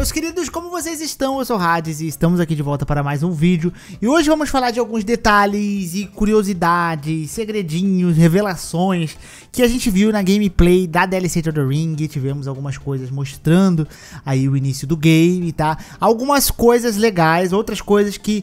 meus queridos, como vocês estão? Eu sou o Radahn e estamos aqui de volta para mais um vídeo. E hoje vamos falar de alguns detalhes e curiosidades, segredinhos, revelações que a gente viu na gameplay da DLC de Elden Ring. Tivemos algumas coisas mostrando aí o início do game, tá? Algumas coisas legais, outras coisas que...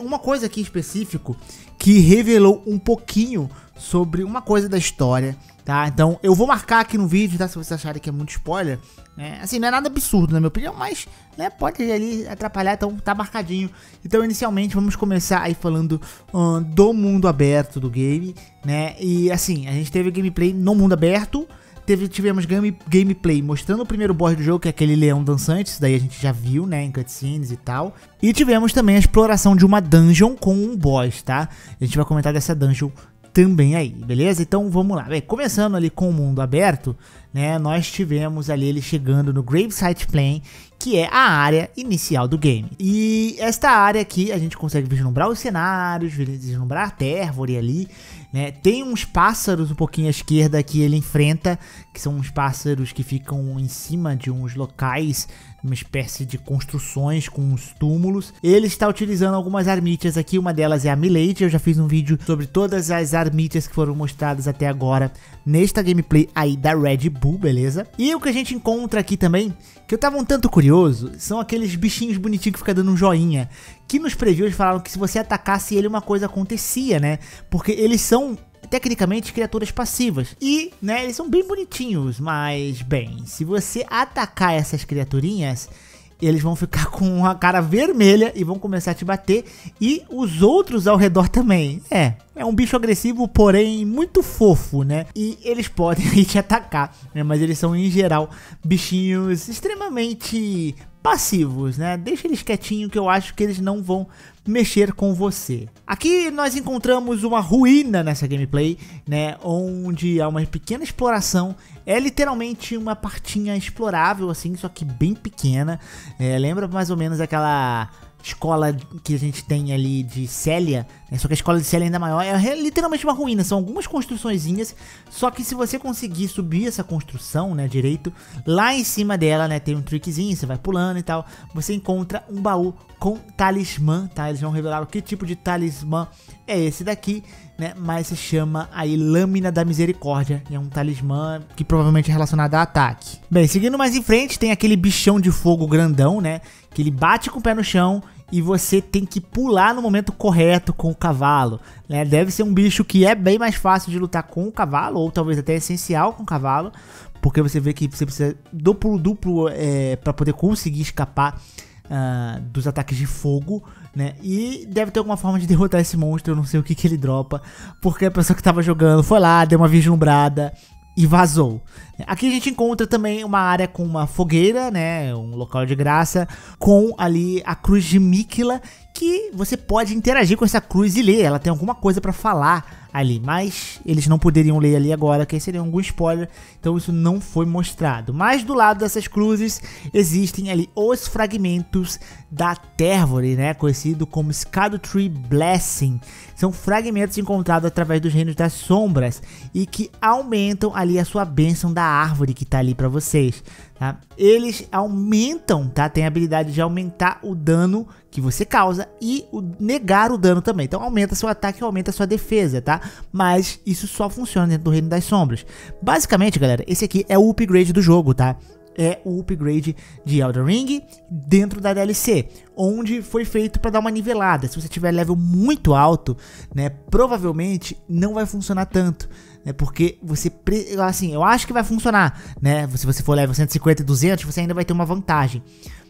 Uma coisa aqui em específico que revelou um pouquinho sobre uma coisa da história, tá? Então eu vou marcar aqui no vídeo, tá? Se vocês acharem que é muito spoiler, né? Assim, não é nada absurdo na minha opinião, mas né, pode ali atrapalhar, então tá marcadinho. Então inicialmente vamos começar aí falando do mundo aberto do game, né? E assim, a gente teve gameplay no mundo aberto. Tivemos gameplay mostrando o primeiro boss do jogo, que é aquele leão dançante. Isso daí a gente já viu, né, em cutscenes e tal. E tivemos também a exploração de uma dungeon com um boss, tá? A gente vai comentar dessa dungeon também aí, beleza? Então vamos lá. Bem, começando ali com o mundo aberto, né, nós tivemos ali ele chegando no Gravesite Plain, que é a área inicial do game. E esta área aqui a gente consegue vislumbrar os cenários, vislumbrar a Térvore ali, né? Tem uns pássaros um pouquinho à esquerda que ele enfrenta, que são uns pássaros que ficam em cima de uns locais, uma espécie de construções com uns túmulos. Ele está utilizando algumas armítias aqui, uma delas é a Milady. Eu já fiz um vídeo sobre todas as armítias que foram mostradas até agora nesta gameplay aí da Red Bull, beleza? E o que a gente encontra aqui também, que eu tava um tanto curioso, são aqueles bichinhos bonitinhos que fica dando um joinha, que nos previews falaram que se você atacasse ele uma coisa acontecia, né? Porque eles são tecnicamente criaturas passivas e, né, eles são bem bonitinhos, mas bem, se você atacar essas criaturinhas, eles vão ficar com a cara vermelha e vão começar a te bater, e os outros ao redor também. É um bicho agressivo, porém muito fofo, né? E eles podem aí te atacar, né? Mas eles são, em geral, bichinhos extremamente passivos, né? Deixa eles quietinho que eu acho que eles não vão mexer com você. Aqui nós encontramos uma ruína nessa gameplay, né, onde há uma pequena exploração. É literalmente uma partinha explorável assim, só que bem pequena. Lembra mais ou menos aquela escola que a gente tem ali de Célia, né? Só que a escola de Célia é ainda maior. É literalmente uma ruína, são algumas construçõezinhas, só que se você conseguir subir essa construção, né, direito, lá em cima dela, né, tem um trickzinho, você vai pulando e tal, você encontra um baú com talismã, tá? Eles vão revelar que tipo de talismã é esse daqui, né, mas se chama aí Lâmina da Misericórdia, e é um talismã que provavelmente é relacionado a ataque. Bem, seguindo mais em frente, tem aquele bichão de fogo grandão, né, que ele bate com o pé no chão e você tem que pular no momento correto com o cavalo, né? Deve ser um bicho que é bem mais fácil de lutar com o cavalo, ou talvez até essencial com o cavalo, porque você vê que você precisa do pulo duplo para poder conseguir escapar dos ataques de fogo, né? E deve ter alguma forma de derrotar esse monstro, eu não sei o que ele dropa, porque a pessoa que tava jogando foi lá, deu uma vislumbrada e vazou. Aqui a gente encontra também uma área com uma fogueira, né, um local de graça, com ali a cruz de Míquila, que você pode interagir com essa cruz e ler, ela tem alguma coisa pra falar ali, mas eles não poderiam ler ali agora, que seria algum spoiler, então isso não foi mostrado. Mas do lado dessas cruzes existem ali os fragmentos da Térvore, né, conhecido como Scadutree Blessing. São fragmentos encontrados através dos Reinos das Sombras e que aumentam ali a sua bênção da árvore que tá ali pra vocês, tá? Eles aumentam, tá? Tem a habilidade de aumentar o dano que você causa e negar o dano também. Então aumenta seu ataque e aumenta sua defesa, tá? Mas isso só funciona dentro do Reino das Sombras. Basicamente, galera, esse aqui é o upgrade do jogo, tá? É o upgrade de Elden Ring dentro da DLC, onde foi feito para dar uma nivelada. Se você tiver level muito alto, né, provavelmente não vai funcionar tanto, né, porque você, assim, eu acho que vai funcionar, né, se você for level 150 e 200, você ainda vai ter uma vantagem.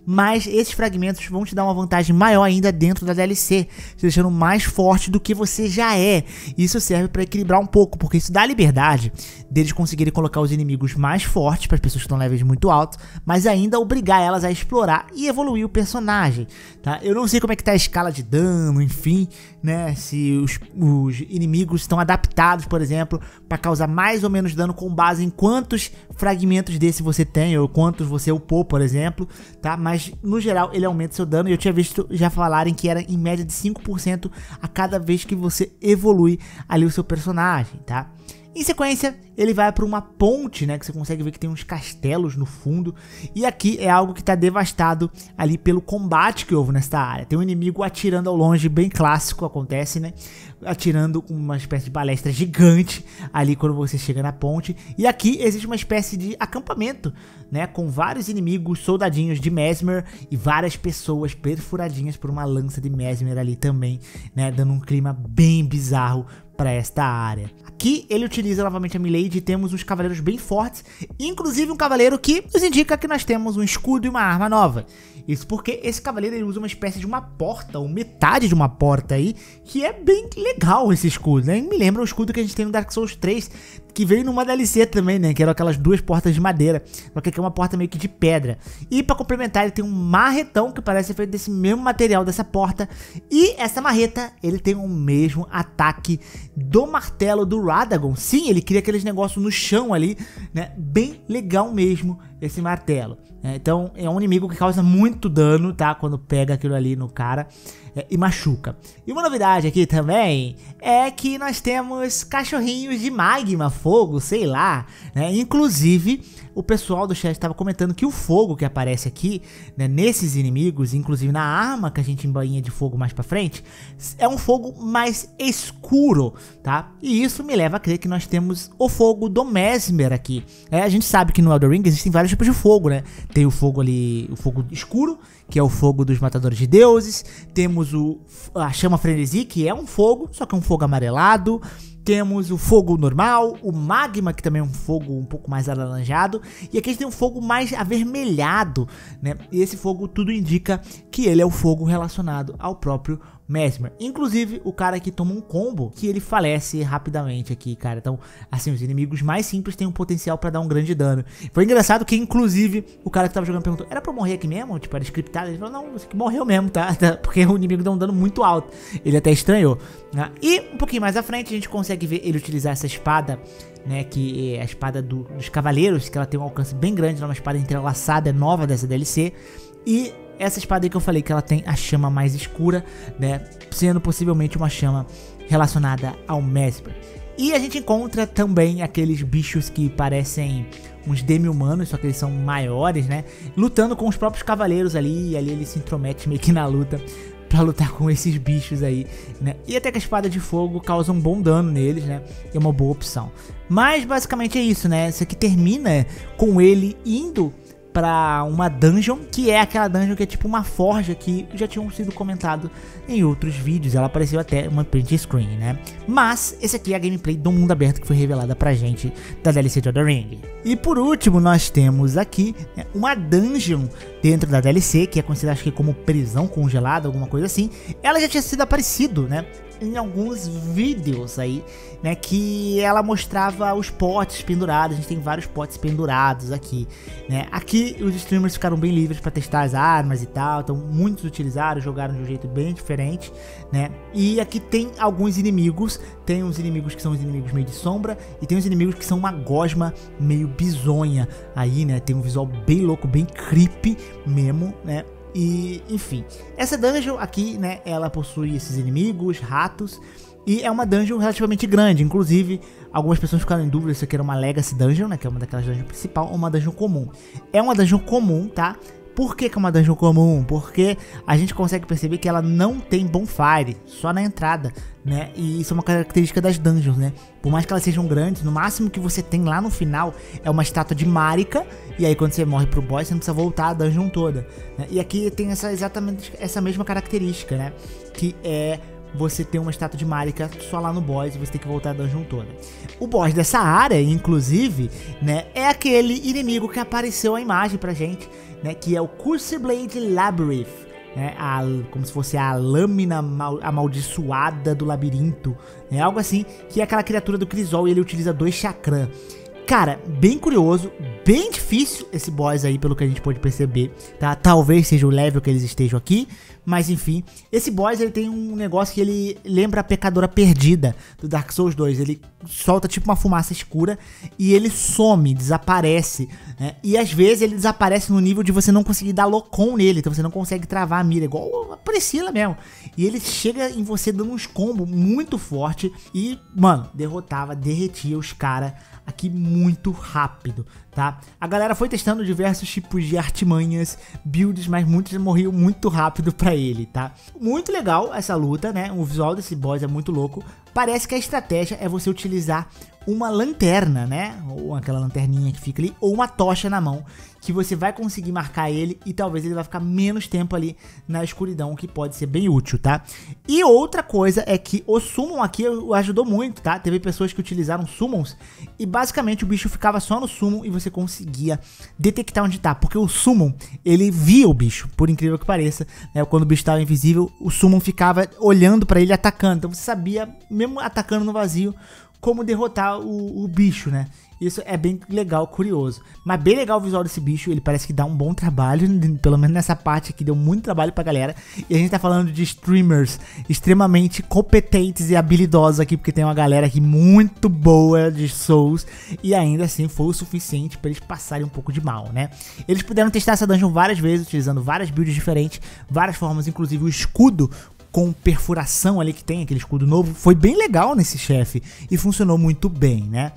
Mas esses fragmentos vão te dar uma vantagem maior ainda dentro da DLC, te deixando mais forte do que você já é. Isso serve para equilibrar um pouco, porque isso dá a liberdade deles conseguirem colocar os inimigos mais fortes para as pessoas que estão em levels muito altos, mas ainda obrigar elas a explorar e evoluir o personagem, tá? Eu não sei como é que tá a escala de dano, enfim, né, se os inimigos estão adaptados, por exemplo, para causar mais ou menos dano com base em quantos fragmentos desse você tem, ou quantos você upou, por exemplo, tá? Mas no geral ele aumenta seu dano, e eu tinha visto já falarem que era em média de 5% a cada vez que você evolui ali o seu personagem, tá? Em sequência, ele vai para uma ponte, né, que você consegue ver que tem uns castelos no fundo. E aqui é algo que está devastado ali pelo combate que houve nesta área. Tem um inimigo atirando ao longe, bem clássico, acontece, né? Atirando com uma espécie de balestra gigante ali quando você chega na ponte. E aqui existe uma espécie de acampamento, né, com vários inimigos, soldadinhos de Mesmer e várias pessoas perfuradinhas por uma lança de Mesmer ali também, né, dando um clima bem bizarro para esta área. Aqui ele utiliza novamente a Milady e temos uns cavaleiros bem fortes, inclusive um cavaleiro que nos indica que nós temos um escudo e uma arma nova. Isso porque esse cavaleiro ele usa uma espécie de uma porta, ou metade de uma porta aí, que é bem legal esse escudo, né? Me lembra o escudo que a gente tem no Dark Souls 3, que veio numa DLC também, né? Que eram aquelas duas portas de madeira, só que aqui é uma porta meio que de pedra. E para complementar ele tem um marretão que parece ser feito desse mesmo material dessa porta, e essa marreta ele tem o mesmo ataque do martelo do Radagon. Sim, ele cria aqueles negócios no chão ali, né? Bem legal mesmo esse martelo. Então é um inimigo que causa muito dano, tá? Quando pega aquilo ali no cara e machuca. E uma novidade aqui também é que nós temos cachorrinhos de magma, fogo, sei lá, né? Inclusive o pessoal do chat estava comentando que o fogo que aparece aqui, né, nesses inimigos, inclusive na arma que a gente embainha de fogo mais pra frente, é um fogo mais escuro, tá? E isso me leva a crer que nós temos o fogo do Mesmer aqui. A gente sabe que no Elden Ring existem vários tipos de fogo, né? Tem o fogo ali, o fogo escuro, que é o fogo dos matadores de deuses. Temos a chama frenesi, que é um fogo, só que é um fogo amarelado. Temos o fogo normal, o magma, que também é um fogo um pouco mais alaranjado. E aqui a gente tem um fogo mais avermelhado, né? E esse fogo tudo indica que ele é o fogo relacionado ao próprio Mesmer. Inclusive, o cara aqui toma um combo que ele falece rapidamente aqui, cara. Então, assim, os inimigos mais simples têm um potencial pra dar um grande dano. Foi engraçado que, inclusive, o cara que tava jogando perguntou, era pra eu morrer aqui mesmo? Tipo, era scriptado? Ele falou, não, você que morreu mesmo, tá? Porque o inimigo dá um dano muito alto. Ele até estranhou, né? E um pouquinho mais à frente, a gente consegue ver ele utilizar essa espada, né, que é a espada dos cavaleiros, que ela tem um alcance bem grande, é uma espada entrelaçada, nova dessa DLC. E essa espada aí que eu falei que ela tem a chama mais escura, né, sendo possivelmente uma chama relacionada ao Mesmer. E a gente encontra também aqueles bichos que parecem uns demi-humanos, só que eles são maiores, né, lutando com os próprios cavaleiros ali, e ali ele se intromete meio que na luta pra lutar com esses bichos aí, né? E até que a espada de fogo causa um bom dano neles, né? É uma boa opção. Mas basicamente é isso, né? Isso aqui termina com ele indo pra uma dungeon, que é aquela dungeon que é tipo uma forja, que já tinham sido comentado em outros vídeos. Ela apareceu até uma print screen, né? Mas esse aqui é a gameplay do mundo aberto que foi revelada pra gente da DLC de Elden Ring. E por último nós temos aqui, né, uma dungeon dentro da DLC, que é considerada acho que como prisão congelada, alguma coisa assim. Ela já tinha sido aparecido, né, em alguns vídeos aí, né, que ela mostrava os potes pendurados. A gente tem vários potes pendurados aqui, né? Aqui os streamers ficaram bem livres para testar as armas e tal, então muitos utilizaram, jogaram de um jeito bem diferente, né? E aqui tem alguns inimigos, tem uns inimigos que são os inimigos meio de sombra e tem uns inimigos que são uma gosma meio bizonha aí, né? Tem um visual bem louco, bem creepy mesmo, né? E, enfim, essa dungeon aqui, né, ela possui esses inimigos, ratos, e é uma dungeon relativamente grande. Inclusive, algumas pessoas ficaram em dúvida se aqui era uma Legacy Dungeon, né, que é uma daquelas dungeons principal, ou uma dungeon comum. É uma dungeon comum, tá? Por que que é uma dungeon comum? Porque a gente consegue perceber que ela não tem bonfire, só na entrada, né? E isso é uma característica das dungeons, né? Por mais que elas sejam grandes, no máximo que você tem lá no final é uma estátua de Marika, e aí quando você morre pro boss, você não precisa voltar a dungeon toda, né? E aqui tem exatamente essa mesma característica, né? Que é você ter uma estátua de Marika só lá no boss e você tem que voltar a dungeon toda. O boss dessa área, inclusive, né, é aquele inimigo que apareceu a imagem pra gente, né, que é o Curseblade Labyrinth, né, como se fosse a lâmina amaldiçoada do labirinto, né, algo assim, que é aquela criatura do Crisol e ele utiliza dois chakras. Cara, bem curioso, bem difícil esse boss aí, pelo que a gente pode perceber, tá? Talvez seja o level que eles estejam aqui, mas enfim. Esse boss, ele tem um negócio que ele lembra a pecadora perdida do Dark Souls 2. Ele solta tipo uma fumaça escura e ele some, desaparece, né? E às vezes ele desaparece no nível de você não conseguir dar locom nele, então você não consegue travar a mira, igual a Priscila mesmo. E ele chega em você dando uns combos muito forte e, mano, derretia os caras aqui muito rápido, tá? A galera foi testando diversos tipos de artimanhas, builds, mas muitos morriam muito rápido pra ele, tá? Muito legal essa luta, né? O visual desse boss é muito louco. Parece que a estratégia é você utilizar uma lanterna, né? Ou aquela lanterninha que fica ali, ou uma tocha na mão, que você vai conseguir marcar ele e talvez ele vai ficar menos tempo ali na escuridão, que pode ser bem útil, tá? E outra coisa é que o summon aqui ajudou muito, tá? Teve pessoas que utilizaram summons e basicamente o bicho ficava só no summon e você conseguia detectar onde tá, porque o summon, ele via o bicho, por incrível que pareça, né? Quando o bicho estava invisível, o summon ficava olhando pra ele, atacando, então você sabia, mesmo atacando no vazio, como derrotar o bicho, né? Isso é bem legal, curioso. Mas bem legal o visual desse bicho, ele parece que dá um bom trabalho, pelo menos nessa parte aqui deu muito trabalho pra galera. E a gente tá falando de streamers extremamente competentes e habilidosos aqui, porque tem uma galera aqui muito boa de Souls, e ainda assim foi o suficiente pra eles passarem um pouco de mal, né? Eles puderam testar essa dungeon várias vezes, utilizando várias builds diferentes, várias formas, inclusive o escudo com perfuração ali que tem, aquele escudo novo, foi bem legal nesse chefe e funcionou muito bem, né?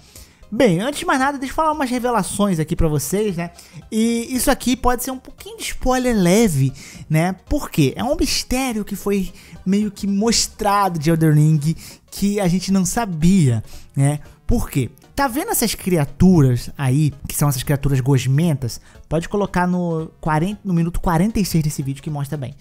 Bem, antes de mais nada, deixa eu falar umas revelações aqui pra vocês, né? E isso aqui pode ser um pouquinho de spoiler leve, né? Porque é um mistério que foi meio que mostrado de Elden Ring que a gente não sabia, né? Por quê? Tá vendo essas criaturas aí, que são essas criaturas gosmentas? Pode colocar no minuto 46 desse vídeo que mostra bem.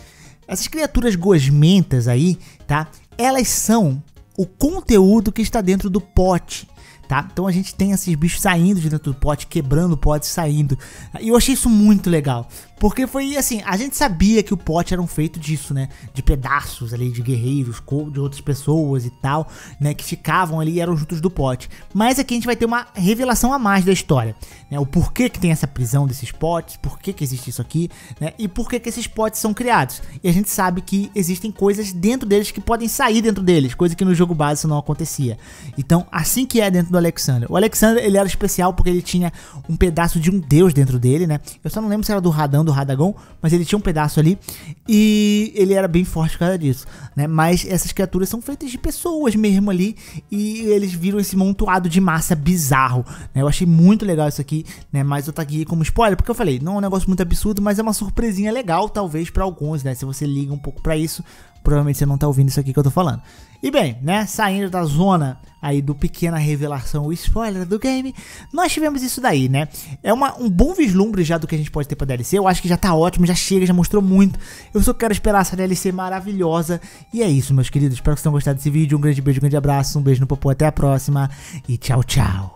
Essas criaturas gosmentas aí, tá? Elas são o conteúdo que está dentro do pote, tá? Então a gente tem esses bichos saindo de dentro do pote, quebrando o pote, saindo. E eu achei isso muito legal, porque foi assim, a gente sabia que o pote era feito disso, né? De pedaços ali, de guerreiros, de outras pessoas e tal, né? Que ficavam ali e eram juntos do pote. Mas aqui a gente vai ter uma revelação a mais da história, né? O porquê que tem essa prisão desses potes, porquê que existe isso aqui, né? E porquê que esses potes são criados. E a gente sabe que existem coisas dentro deles que podem sair dentro deles, coisa que no jogo base não acontecia. Então, assim que é dentro do Alexander. O Alexander, ele era especial porque ele tinha um pedaço de um deus dentro dele, né? Eu só não lembro se era do Radahn, do Adagon, mas ele tinha um pedaço ali e ele era bem forte por causa disso, né? Mas essas criaturas são feitas de pessoas mesmo ali e eles viram esse montoado de massa bizarro, né? Eu achei muito legal isso aqui, né? Mas eu tô aqui como spoiler, porque eu falei, não é um negócio muito absurdo, mas é uma surpresinha legal, talvez, pra alguns, né? Se você liga um pouco pra isso, provavelmente você não tá ouvindo isso aqui que eu tô falando. E bem, né, saindo da zona aí do pequena revelação, o spoiler do game, nós tivemos isso daí, né? É um bom vislumbre já do que a gente pode ter pra DLC, eu acho que já tá ótimo, já chega, já mostrou muito. Eu só quero esperar essa DLC maravilhosa. E é isso, meus queridos, espero que vocês tenham gostado desse vídeo, um grande beijo, um grande abraço, um beijo no popô, até a próxima e tchau, tchau.